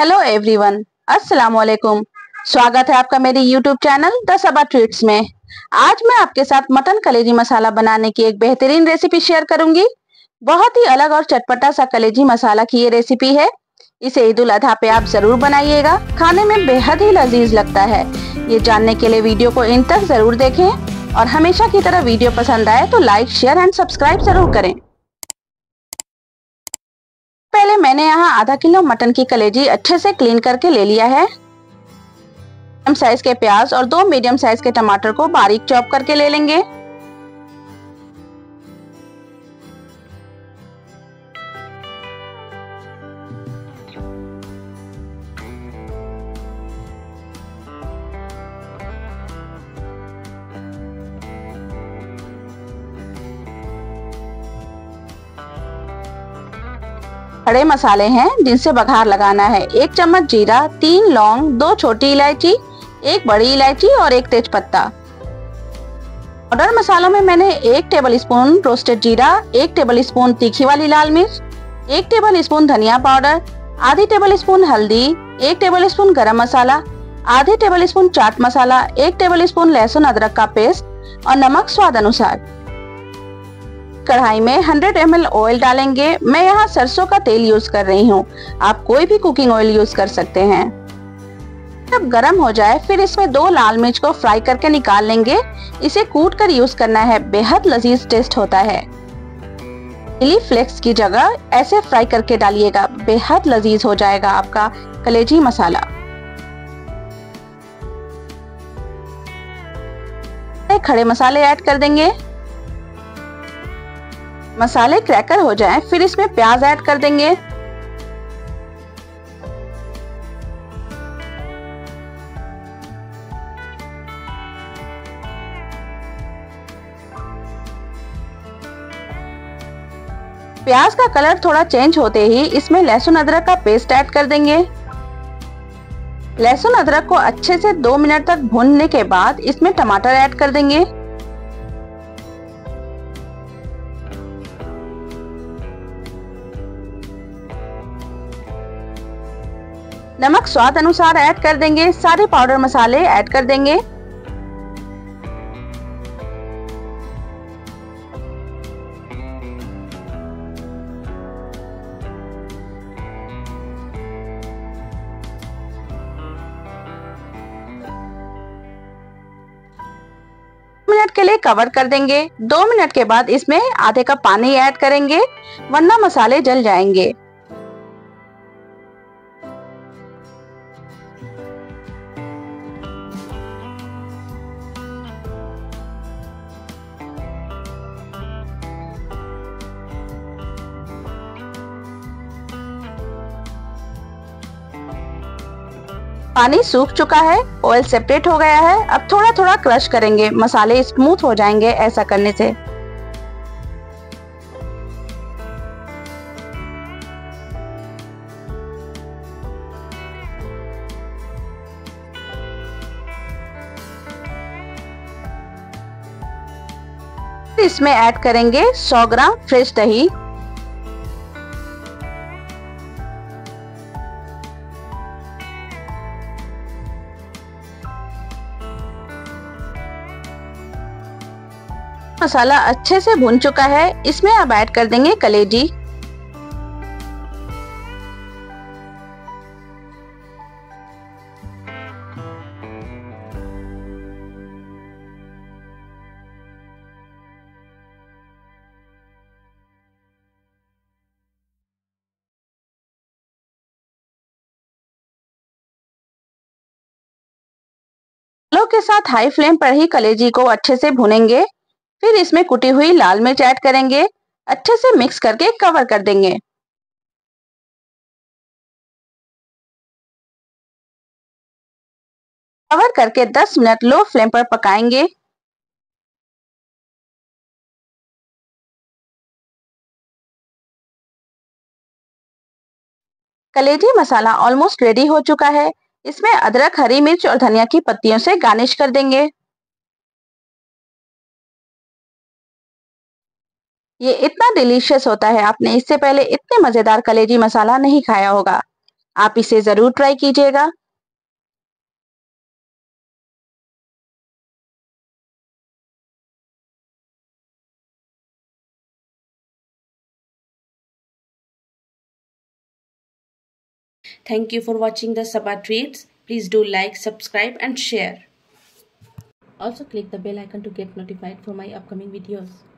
Hello everyone, अस्सलाम वालेकुम। स्वागत है आपका मेरी YouTube channel the Saba treats में। आज मैं आपके साथ मटन कलेजी मसाला बनाने की एक बेहतरीन रेसिपी शेयर करूंगी। बहुत ही अलग और चटपटा सा कलेजी मसाला की ये रेसिपी है। इसे ईद उल अधा पे आप जरूर बनाइएगा, खाने में बेहद ही लजीज लगता है। ये जानने के लिए वीडियो को इन तक जरूर देखें और हमेशा की तरह वीडियो पसंद आए तो लाइक, शेयर एंड सब्सक्राइब जरूर करें। पहले मैंने यहाँ आधा किलो मटन की कलेजी अच्छे से क्लीन करके ले लिया है। मीडियम साइज के प्याज और दो मीडियम साइज के टमाटर को बारीक चॉप करके ले लेंगे। खड़े मसाले हैं जिनसे बघार लगाना है। एक चम्मच जीरा, 3 लौंग, 2 छोटी इलायची, 1 बड़ी इलायची और 1 तेजपत्ता। पाउडर मसालों में मैंने 1 टेबलस्पून रोस्टेड जीरा, 1 टेबलस्पून तीखी वाली लाल मिर्च, 1 टेबलस्पून धनिया पाउडर, आधी टेबलस्पून हल्दी, 1 टेबलस्पून गरम मसाला, आधी टेबलस्पून चाट मसाला, 1 टेबलस्पून लहसुन अदरक का पेस्ट और नमक स्वाद अनुसार। कढ़ाई में 100 ml ऑयल डालेंगे। मैं यहाँ सरसों का तेल यूज कर रही हूँ, आप कोई भी कुकिंग ऑयल यूज कर सकते हैं। जब गर्म हो जाए फिर इसमें 2 लाल मिर्च को फ्राई करके निकाल लेंगे। इसे कूट कर यूज करना है, बेहद लजीज टेस्ट होता है। चिली फ्लेक्स की जगह ऐसे फ्राई करके डालिएगा, बेहद लजीज हो जाएगा आपका कलेजी मसाला। खड़े मसाले ऐड कर देंगे। मसाले क्रैकर हो जाएं, फिर इसमें प्याज ऐड कर देंगे। प्याज का कलर थोड़ा चेंज होते ही इसमें लहसुन अदरक का पेस्ट ऐड कर देंगे। लहसुन अदरक को अच्छे से 2 मिनट तक भूनने के बाद इसमें टमाटर ऐड कर देंगे। नमक स्वाद अनुसार ऐड कर देंगे। सारे पाउडर मसाले ऐड कर देंगे। मिनट के लिए कवर कर देंगे। 2 मिनट के बाद इसमें आधे कप पानी ऐड करेंगे, वरना मसाले जल जाएंगे। पानी सूख चुका है, ऑयल सेपरेट हो गया है। अब थोड़ा थोड़ा क्रश करेंगे, मसाले स्मूथ हो जाएंगे ऐसा करने से। इसमें ऐड करेंगे 100 ग्राम फ्रेश दही। मसाला अच्छे से भुन चुका है, इसमें अब ऐड कर देंगे कलेजी। आलू के साथ हाई फ्लेम पर ही कलेजी को अच्छे से भुनेंगे। फिर इसमें कुटी हुई लाल मिर्च ऐड करेंगे। अच्छे से मिक्स करके कवर कर देंगे। कवर करके 10 मिनट लो फ्लेम पर पकाएंगे। कलेजी मसाला ऑलमोस्ट रेडी हो चुका है। इसमें अदरक, हरी मिर्च और धनिया की पत्तियों से गार्निश कर देंगे। ये इतना डिलीशियस होता है, आपने इससे पहले इतने मजेदार कलेजी मसाला नहीं खाया होगा। आप इसे जरूर ट्राई कीजिएगा। Thank you for watching the Saba Treats. Please do like, subscribe and share. Also click the bell icon to get notified for my upcoming videos.